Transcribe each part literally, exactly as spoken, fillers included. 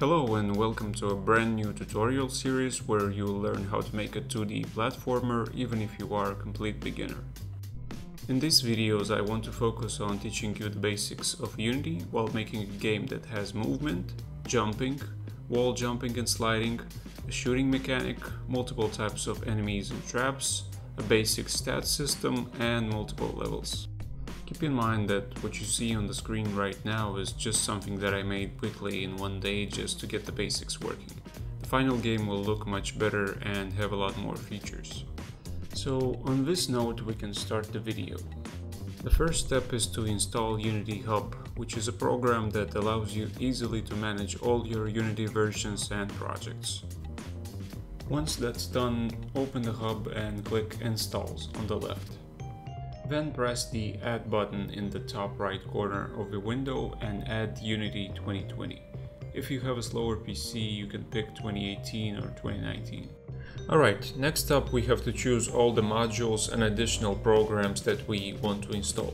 Hello and welcome to a brand new tutorial series where you'll learn how to make a two D platformer even if you are a complete beginner. In these videos I want to focus on teaching you the basics of Unity while making a game that has movement, jumping, wall jumping and sliding, a shooting mechanic, multiple types of enemies and traps, a basic stat system and multiple levels. Keep in mind that what you see on the screen right now is just something that I made quickly in one day just to get the basics working. The final game will look much better and have a lot more features. So on this note we can start the video. The first step is to install Unity Hub, which is a program that allows you easily to manage all your Unity versions and projects. Once that's done, open the Hub and click Installs on the left. Then press the Add button in the top right corner of the window and add Unity twenty twenty. If you have a slower P C, you can pick twenty eighteen or twenty nineteen. Alright, next up we have to choose all the modules and additional programs that we want to install.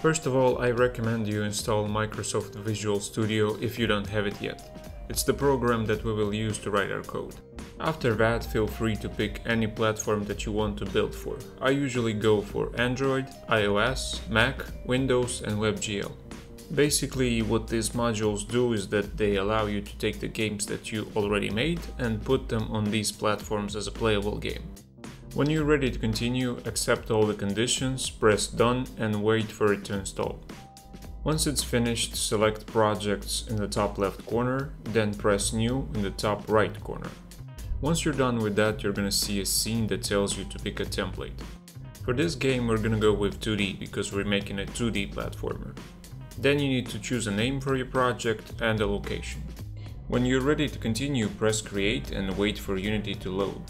First of all, I recommend you install Microsoft Visual Studio if you don't have it yet. It's the program that we will use to write our code. After that, feel free to pick any platform that you want to build for. I usually go for Android, iOS, Mac, Windows and WebGL. Basically, what these modules do is that they allow you to take the games that you already made and put them on these platforms as a playable game. When you're ready to continue, accept all the conditions, press Done and wait for it to install. Once it's finished, select Projects in the top left corner, then press New in the top right corner. Once you're done with that, you're gonna see a scene that tells you to pick a template. For this game, we're gonna go with two D because we're making a two D platformer. Then you need to choose a name for your project and a location. When you're ready to continue, press Create and wait for Unity to load.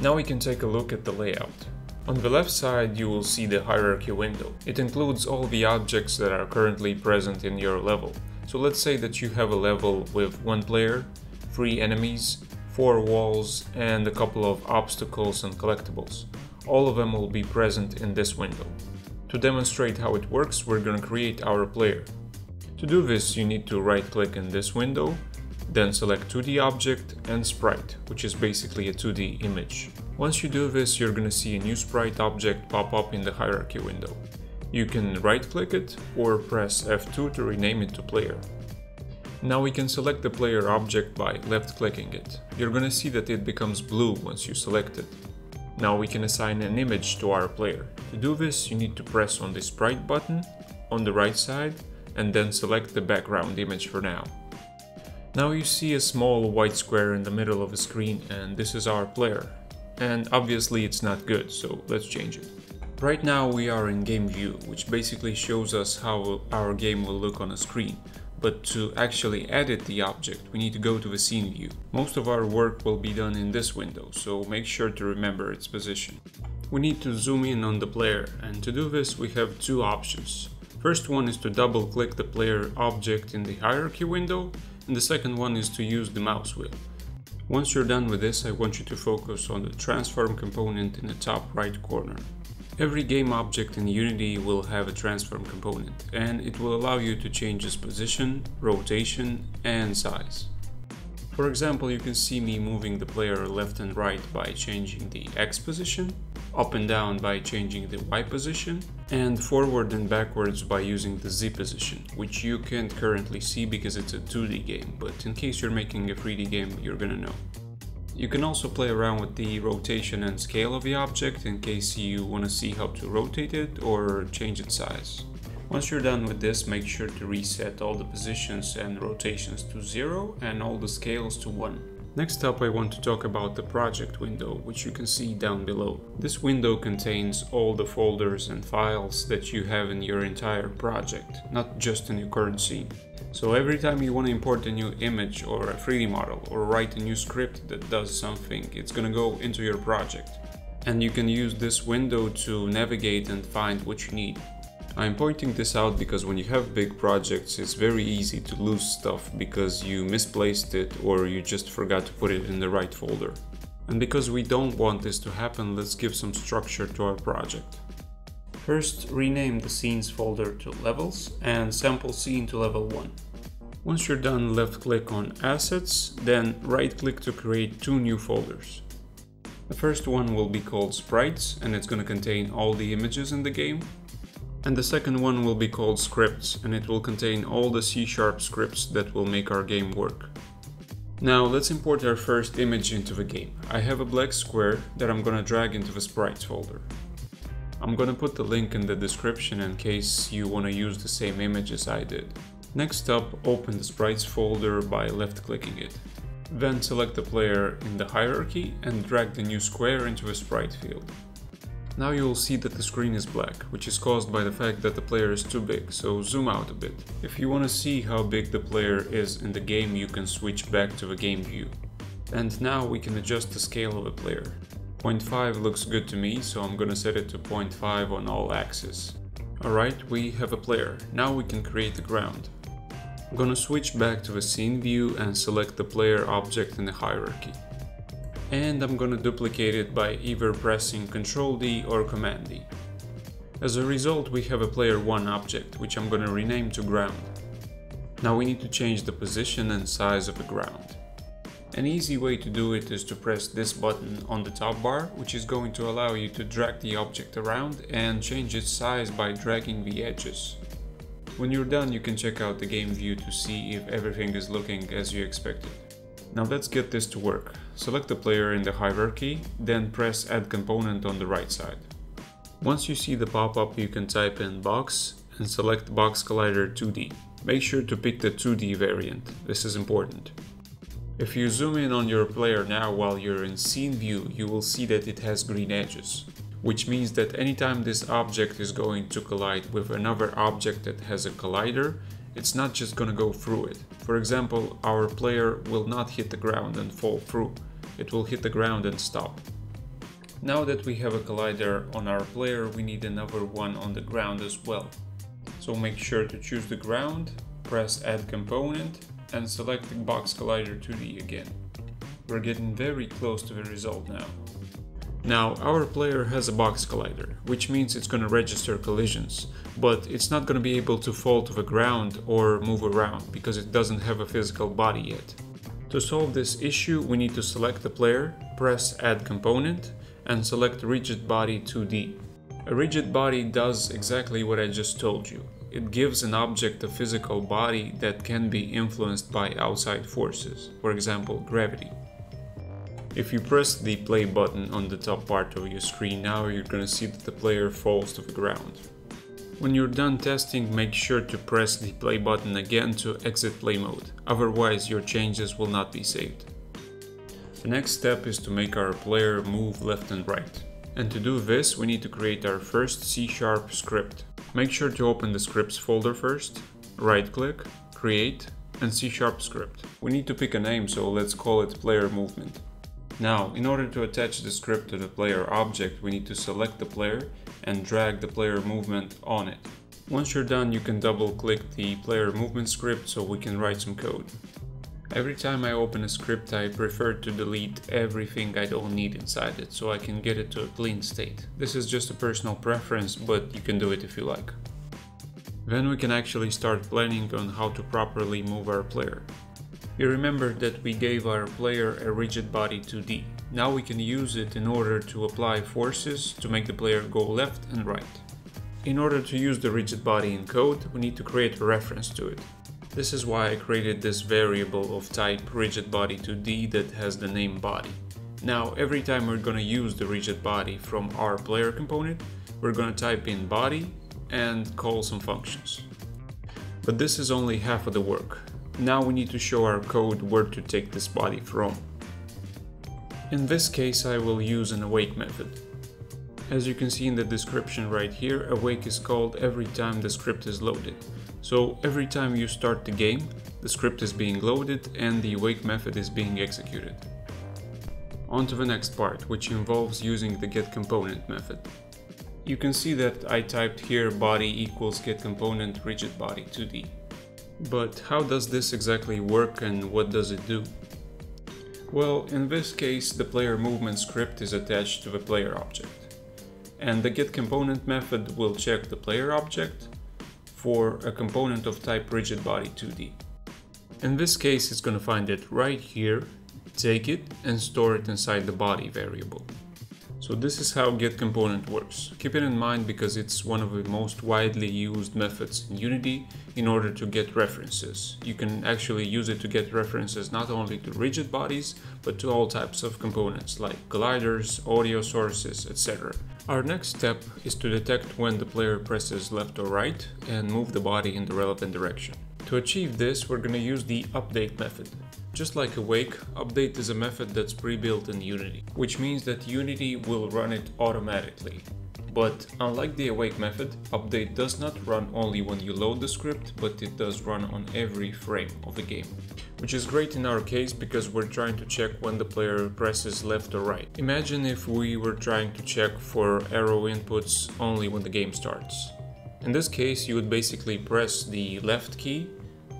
Now we can take a look at the layout. On the left side, you will see the hierarchy window. It includes all the objects that are currently present in your level. So let's say that you have a level with one player, three enemies, four walls and a couple of obstacles and collectibles. All of them will be present in this window. To demonstrate how it works, we're going to create our player. To do this, you need to right-click in this window, then select two D object and sprite, which is basically a two D image. Once you do this, you're going to see a new sprite object pop up in the hierarchy window. You can right-click it or press F two to rename it to player. Now we can select the player object by left-clicking it. You're gonna see that it becomes blue once you select it. Now we can assign an image to our player. To do this, you need to press on the sprite button on the right side and then select the background image for now. Now you see a small white square in the middle of the screen and this is our player. And obviously it's not good, so let's change it. Right now we are in game view, which basically shows us how our game will look on a screen. But to actually edit the object, we need to go to the scene view. Most of our work will be done in this window, so make sure to remember its position. We need to zoom in on the player, and to do this we have two options. First one is to double click the player object in the hierarchy window, and the second one is to use the mouse wheel. Once you're done with this, I want you to focus on the transform component in the top right corner. Every game object in Unity will have a transform component, and it will allow you to change its position, rotation, and size. For example, you can see me moving the player left and right by changing the X position, up and down by changing the Y position, and forward and backwards by using the Z position, which you can't currently see because it's a two D game, but in case you're making a three D game, you're gonna know. You can also play around with the rotation and scale of the object in case you want to see how to rotate it or change its size. Once you're done with this, make sure to reset all the positions and rotations to zero and all the scales to one. Next up, I want to talk about the project window, which you can see down below. This window contains all the folders and files that you have in your entire project, not just in your current scene. So every time you want to import a new image or a three D model or write a new script that does something, it's gonna go into your project. And you can use this window to navigate and find what you need. I'm pointing this out because when you have big projects, it's very easy to lose stuff because you misplaced it or you just forgot to put it in the right folder. And because we don't want this to happen, let's give some structure to our project. First, rename the scenes folder to Levels and Sample Scene to Level one. Once you're done, left click on Assets, then right click to create two new folders. The first one will be called Sprites, and it's going to contain all the images in the game. And the second one will be called Scripts, and it will contain all the C sharp scripts that will make our game work. Now let's import our first image into the game. I have a black square that I'm going to drag into the Sprites folder. I'm going to put the link in the description in case you want to use the same image as I did. Next up, open the Sprites folder by left-clicking it. Then select the player in the hierarchy and drag the new square into a sprite field. Now you will see that the screen is black, which is caused by the fact that the player is too big, so zoom out a bit. If you want to see how big the player is in the game, you can switch back to the game view. And now we can adjust the scale of the player. zero point five looks good to me, so I'm gonna set it to zero point five on all axes. Alright, we have a player. Now we can create the ground. I'm gonna switch back to the scene view and select the player object in the hierarchy. And I'm gonna duplicate it by either pressing control D or command D. As a result, we have a player one object, which I'm gonna rename to ground. Now we need to change the position and size of the ground. An easy way to do it is to press this button on the top bar, which is going to allow you to drag the object around and change its size by dragging the edges. When you're done, you can check out the game view to see if everything is looking as you expected. Now let's get this to work. Select the player in the hierarchy, then press Add Component on the right side. Once you see the pop-up, you can type in Box and select Box Collider two D. Make sure to pick the two D variant, this is important. If you zoom in on your player now while you're in scene view, you will see that it has green edges, which means that anytime this object is going to collide with another object that has a collider, it's not just gonna go through it. For example, our player will not hit the ground and fall through, it will hit the ground and stop. Now that we have a collider on our player, we need another one on the ground as well. So make sure to choose the ground, press Add Component, and select the Box Collider two D again. We're getting very close to the result now. Now, our player has a box collider, which means it's going to register collisions, but it's not going to be able to fall to the ground or move around because it doesn't have a physical body yet. To solve this issue, we need to select the player, press Add Component, and select Rigid Body two D. A rigid body does exactly what I just told you. It gives an object a physical body that can be influenced by outside forces, for example, gravity. If you press the play button on the top part of your screen now, you're gonna see that the player falls to the ground. When you're done testing, make sure to press the play button again to exit play mode, otherwise your changes will not be saved. The next step is to make our player move left and right. And to do this, we need to create our first C sharp script. Make sure to open the scripts folder first, right-click, create, and C sharp script. We need to pick a name, so let's call it player movement. Now, in order to attach the script to the player object, we need to select the player and drag the player movement on it. Once you're done, you can double-click the player movement script so we can write some code. Every time I open a script, I prefer to delete everything I don't need inside it, so I can get it to a clean state. This is just a personal preference, but you can do it if you like. Then we can actually start planning on how to properly move our player. You remember that we gave our player a rigid body two D. Now we can use it in order to apply forces to make the player go left and right. In order to use the rigid body in code, we need to create a reference to it. This is why I created this variable of type rigid body two D that has the name body. Now, every time we're going to use the rigid body from our player component, we're going to type in body and call some functions. But this is only half of the work. Now we need to show our code where to take this body from. In this case, I will use an awake method. As you can see in the description right here, awake is called every time the script is loaded. So every time you start the game, the script is being loaded and the awake method is being executed. On to the next part, which involves using the getComponent method. You can see that I typed here body equals getComponent rigid body two D. But how does this exactly work and what does it do? Well, in this case, the player movement script is attached to the player object. And the getComponent method will check the player object for a component of type rigid body two D. In this case, it's going to find it right here, take it and store it inside the body variable. So this is how get component works. Keep it in mind because it's one of the most widely used methods in Unity in order to get references. You can actually use it to get references not only to rigid bodies, but to all types of components like colliders, audio sources, et cetera. Our next step is to detect when the player presses left or right and move the body in the relevant direction. To achieve this, we're going to use the update method. Just like awake, update is a method that's pre-built in Unity, which means that Unity will run it automatically. But unlike the awake method, update does not run only when you load the script, but it does run on every frame of the game. Which is great in our case because we're trying to check when the player presses left or right. Imagine if we were trying to check for arrow inputs only when the game starts. In this case, you would basically press the left key,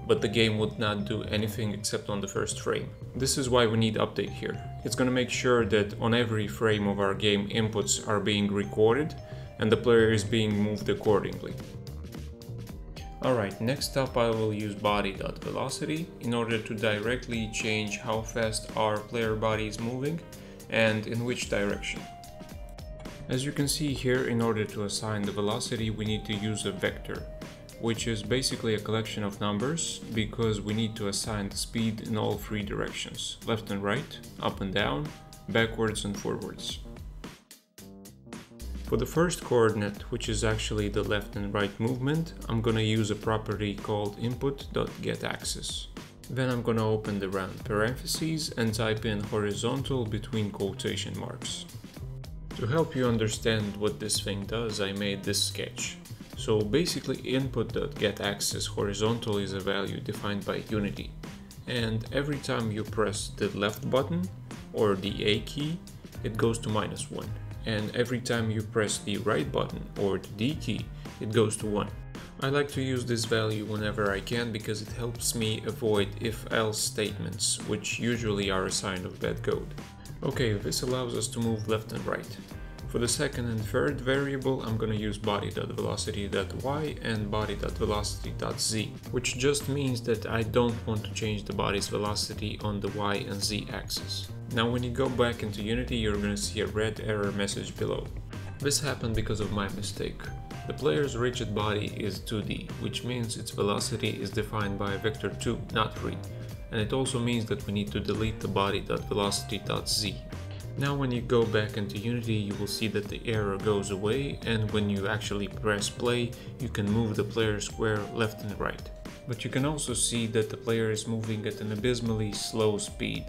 but the game would not do anything except on the first frame. This is why we need update here. It's going to make sure that on every frame of our game inputs are being recorded and the player is being moved accordingly. Alright, next up I will use body.velocity in order to directly change how fast our player body is moving and in which direction. As you can see here, in order to assign the velocity we need to use a vector, which is basically a collection of numbers because we need to assign the speed in all three directions, left and right, up and down, backwards and forwards. For the first coordinate, which is actually the left and right movement, I'm going to use a property called input.getAxis. Then I'm going to open the round parentheses and type in horizontal between quotation marks. To help you understand what this thing does, I made this sketch. So basically input.getAxis horizontal is a value defined by Unity, and every time you press the left button or the A key it goes to minus one, and every time you press the right button or the D key it goes to one. I like to use this value whenever I can because it helps me avoid if-else statements, which usually are a sign of bad code. Okay, this allows us to move left and right. For the second and third variable, I'm going to use body.velocity.y and body.velocity.z, which just means that I don't want to change the body's velocity on the y and z axis. Now when you go back into Unity, you're going to see a red error message below. This happened because of my mistake. The player's rigid body is two D, which means its velocity is defined by a vector two, not three. And it also means that we need to delete the body.velocity.z. Now when you go back into Unity, you will see that the error goes away, and when you actually press play, you can move the player square left and right. But you can also see that the player is moving at an abysmally slow speed.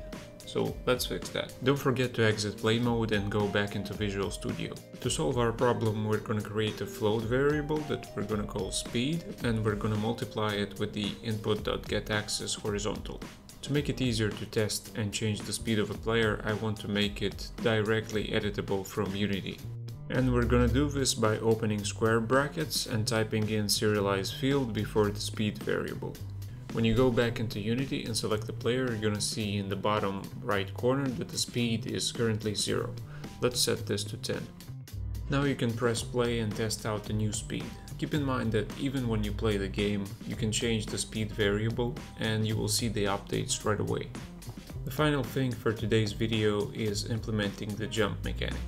So let's fix that. Don't forget to exit play mode and go back into Visual Studio. To solve our problem, we're going to create a float variable that we're going to call speed, and we're going to multiply it with the input.getAxis horizontal. To make it easier to test and change the speed of a player, I want to make it directly editable from Unity. And we're gonna do this by opening square brackets and typing in serialize field before the speed variable. When you go back into Unity and select the player, you're gonna see in the bottom right corner that the speed is currently zero. Let's set this to ten. Now you can press play and test out the new speed. Keep in mind that even when you play the game, you can change the speed variable and you will see the updates right away. The final thing for today's video is implementing the jump mechanic.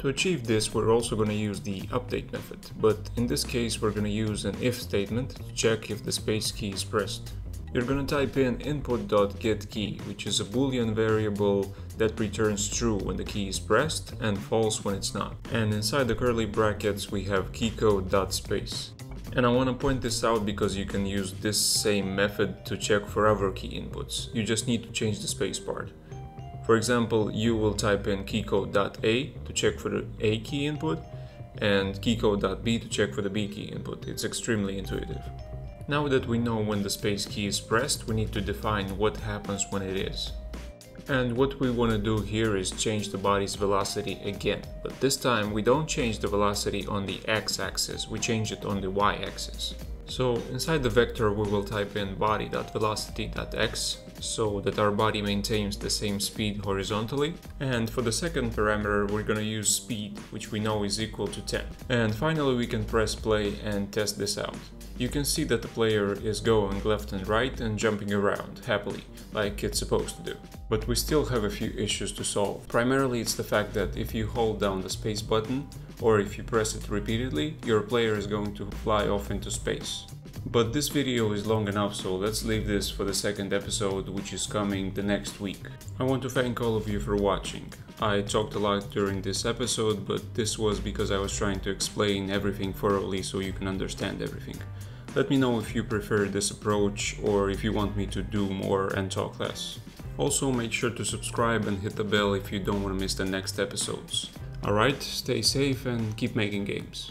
To achieve this, we're also going to use the update method, but in this case we're going to use an if statement to check if the space key is pressed. You're going to type in input.getKey, which is a boolean variable that returns true when the key is pressed and false when it's not. And inside the curly brackets we have keycode.space. And I want to point this out because you can use this same method to check for other key inputs. You just need to change the space part. For example, you will type in keycode.a to check for the A key input and keycode.b to check for the B key input. It's extremely intuitive. Now that we know when the space key is pressed, we need to define what happens when it is. And what we want to do here is change the body's velocity again, but this time we don't change the velocity on the x-axis, we change it on the y-axis. So inside the vector we will type in body.velocity.x so that our body maintains the same speed horizontally. And for the second parameter we're gonna use speed, which we know is equal to ten. And finally we can press play and test this out. You can see that the player is going left and right and jumping around happily, like it's supposed to do. But we still have a few issues to solve. Primarily it's the fact that if you hold down the space button, or if you press it repeatedly, your player is going to fly off into space. But this video is long enough, so let's leave this for the second episode, which is coming the next week. I want to thank all of you for watching. I talked a lot during this episode, but this was because I was trying to explain everything thoroughly so you can understand everything. Let me know if you prefer this approach or if you want me to do more and talk less. Also, make sure to subscribe and hit the bell if you don't want to miss the next episodes. Alright, stay safe and keep making games.